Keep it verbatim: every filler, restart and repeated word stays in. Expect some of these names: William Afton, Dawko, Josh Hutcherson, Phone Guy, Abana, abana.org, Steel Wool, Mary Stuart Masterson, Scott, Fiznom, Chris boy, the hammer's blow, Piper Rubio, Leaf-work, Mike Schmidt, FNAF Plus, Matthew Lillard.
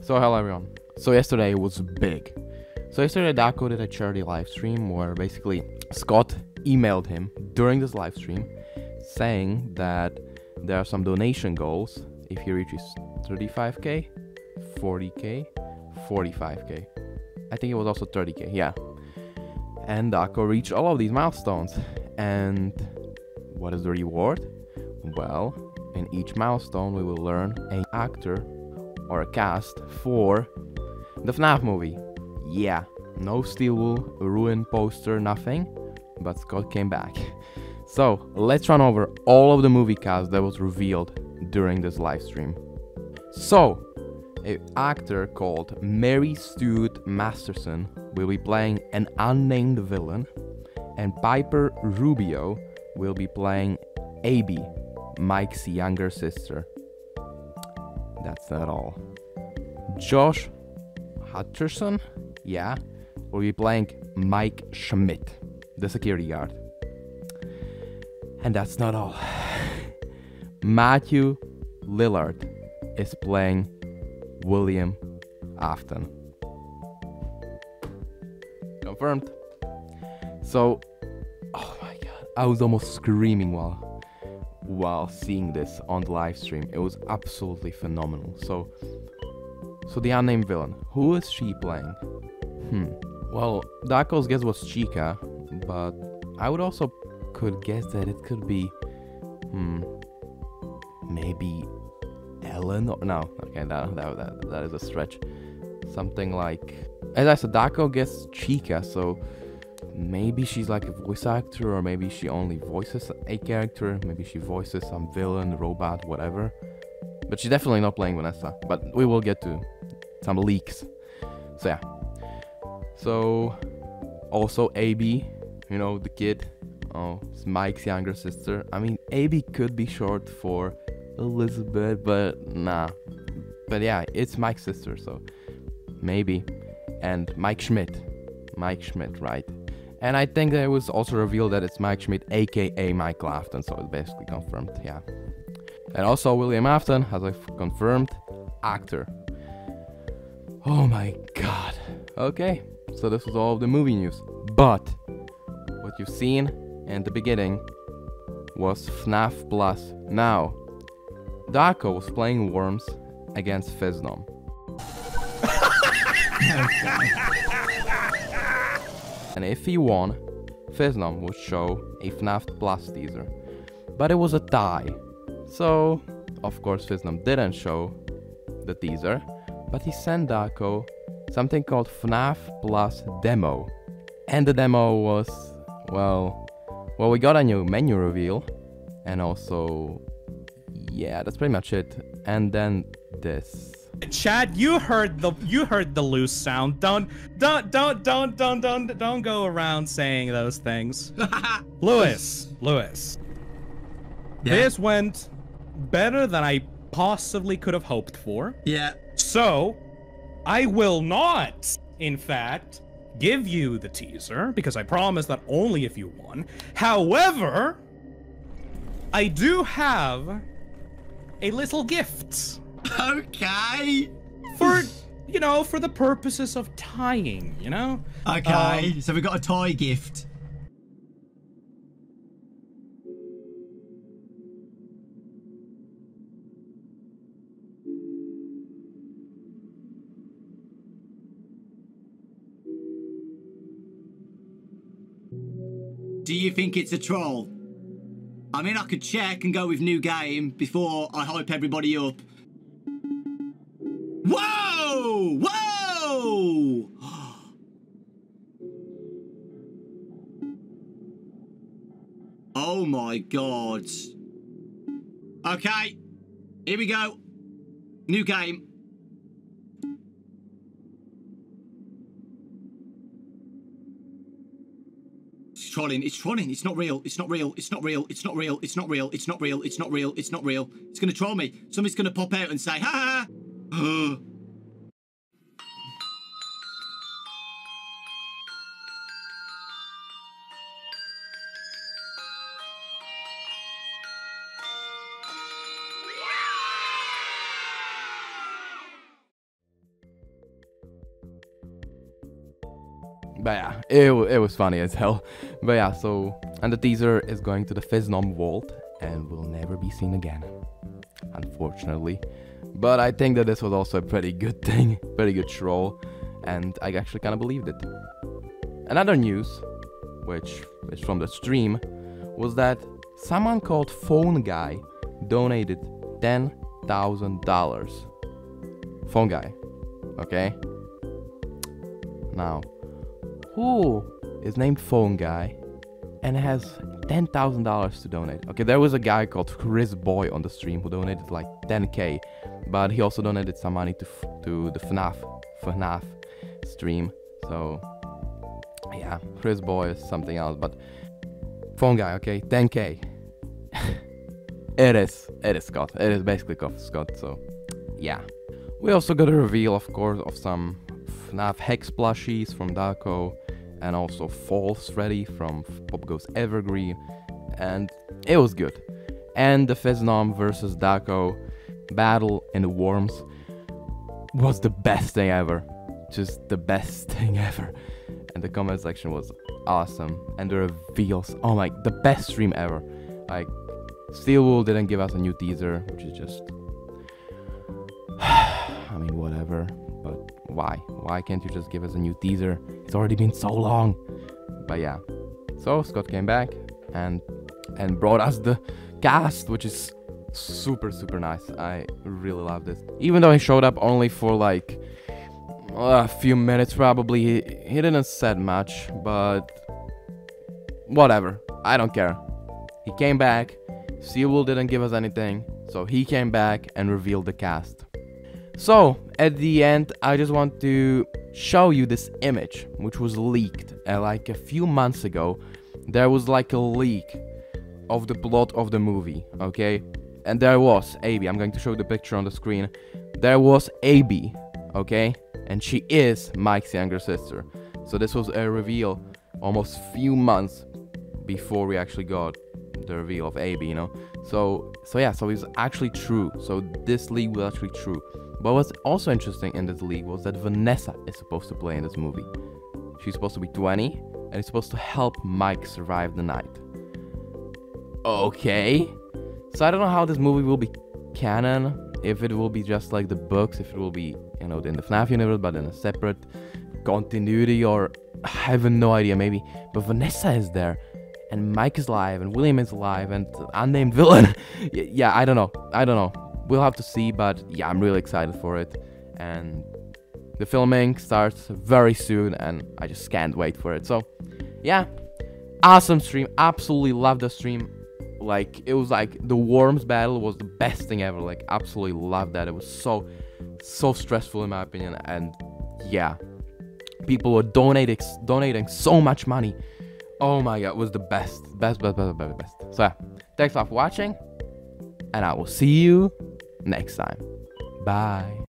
So hello everyone. So yesterday was big. So yesterday Dawko did a charity live stream where basically Scott emailed him during this live stream saying that there are some donation goals if he reaches thirty-five K, forty K, forty-five K. I think it was also thirty K, yeah. And Dawko reached all of these milestones. And what is the reward? Well, in each milestone we will learn an actor or a cast for the FNAF movie. Yeah, no Steel Wool, ruined poster, nothing, but Scott came back. So let's run over all of the movie cast that was revealed during this live stream. So, an actor called Mary Stuart Masterson will be playing an unnamed villain, and Piper Rubio will be playing Abby, Mike's younger sister. That's not all. Josh Hutcherson, yeah, will be playing Mike Schmidt, the security guard. And that's not all. Matthew Lillard is playing William Afton. Confirmed. So, oh my god, I was almost screaming while while seeing this on the live stream. It was absolutely phenomenal. So, so the unnamed villain, who is she playing? Hmm. Well, Dawko's guess was Chica, but I would also could guess that it could be, hmm, maybe Ellen or no? Okay, that that that, that is a stretch. Something like, as I said, Dawko guessed Chica, so. Maybe she's like a voice actor, or maybe she only voices a character, maybe she voices some villain, robot, whatever. But she's definitely not playing Vanessa, but we will get to some leaks. So yeah. So, also A B, you know, the kid, oh, it's Mike's younger sister. I mean, A B could be short for Elizabeth, but nah. But yeah, it's Mike's sister, so maybe. And Mike Schmidt. Mike Schmidt, right? And I think that it was also revealed that it's Mike Schmidt, aka Mike Afton, so it's basically confirmed, yeah. And also William Afton, as I've confirmed, actor. Oh my god. Okay, so this was all of the movie news. But what you've seen in the beginning was FNAF Plus. Now, Dawko was playing worms against Fiznom. And if he won, Fiznom would show a FNAF Plus teaser. But it was a tie. So, of course, Fiznom didn't show the teaser, but he sent Dawko something called FNAF Plus Demo. And the demo was, well, well, we got a new menu reveal, and also, yeah, that's pretty much it. And then this. Chad, you heard the you heard the loose sound. Don't don't don't don't don't don't don't go around saying those things. Lewis, Lewis. Yeah. This went better than I possibly could have hoped for. Yeah. So, I will not, in fact, give you the teaser because I promised that only if you won. However, I do have a little gift. Okay. For, you know, for the purposes of tying, you know? Okay, um, so we got a tie gift. Do you think it's a troll? I mean, I could check and go with new game before I hype everybody up. Whoa! Whoa! Oh my god. Okay, here we go. New game. It's trolling, it's trolling, it's not real, it's not real, it's not real, it's not real, it's not real, it's not real, it's not real, it's not real. It's gonna troll me. Somebody's gonna pop out and say, ha ha! But yeah, it, it was funny as hell. But yeah, so, and the teaser is going to the Fiznom vault and will never be seen again, unfortunately. But I think that this was also a pretty good thing, pretty good troll, and I actually kind of believed it. Another news, which is from the stream, was that someone called Phone Guy donated ten thousand dollars. Phone Guy, okay? Now, who is named Phone Guy and has ten thousand dollars to donate? Okay, there was a guy called Chris Boy on the stream who donated like ten K, but he also donated some money to f to the F NAF F NAF stream. So yeah, Chris Boy is something else, but Phone Guy, okay, ten K. It is, it is Scott. It is basically Scott. So yeah, we also got a reveal, of course, of some F NAF Hex plushies from Dawko, and also False Freddy from Pop Goes Evergreen, and it was good. And the Fiznom versus Dawko battle in the worms was the best thing ever, just the best thing ever. And the comment section was awesome, and the reveals, oh my, the best stream ever. Like, Steel Wool didn't give us a new teaser, which is just, I mean, whatever. But why? Why can't you just give us a new teaser? It's already been so long. But yeah. So Scott came back and and brought us the cast, which is super, super nice. I really love this. Even though he showed up only for like a few minutes probably, he, he didn't said much, but whatever. I don't care. He came back. Steel Wool didn't give us anything, so he came back and revealed the cast. So, at the end, I just want to show you this image, which was leaked uh, like a few months ago. There was like a leak of the plot of the movie, okay? And there was A B, I'm going to show the picture on the screen. There was A B, okay? And she is Mike's younger sister. So this was a reveal almost few months before we actually got the reveal of A B, you know? So, so yeah, so it's actually true. So this leak was actually true. But what's also interesting in this league was that Vanessa is supposed to play in this movie. She's supposed to be twenty and is supposed to help Mike survive the night. Okay. So I don't know how this movie will be canon, if it will be just like the books, if it will be, you know, in the F NAF universe, but in a separate continuity, or I have no idea, maybe. But Vanessa is there, and Mike is alive, and William is alive, and unnamed villain. Yeah, I don't know. I don't know. We'll have to see, but yeah, I'm really excited for it. And the filming starts very soon, and I just can't wait for it. So yeah, awesome stream. Absolutely loved the stream. Like, it was like the worms battle was the best thing ever. Like, absolutely loved that. It was so, so stressful in my opinion. And yeah, people were donating, donating so much money. Oh my God, it was the best, best, best, best, best, best. So yeah, thanks a lot for watching, and I will see you next time. Bye.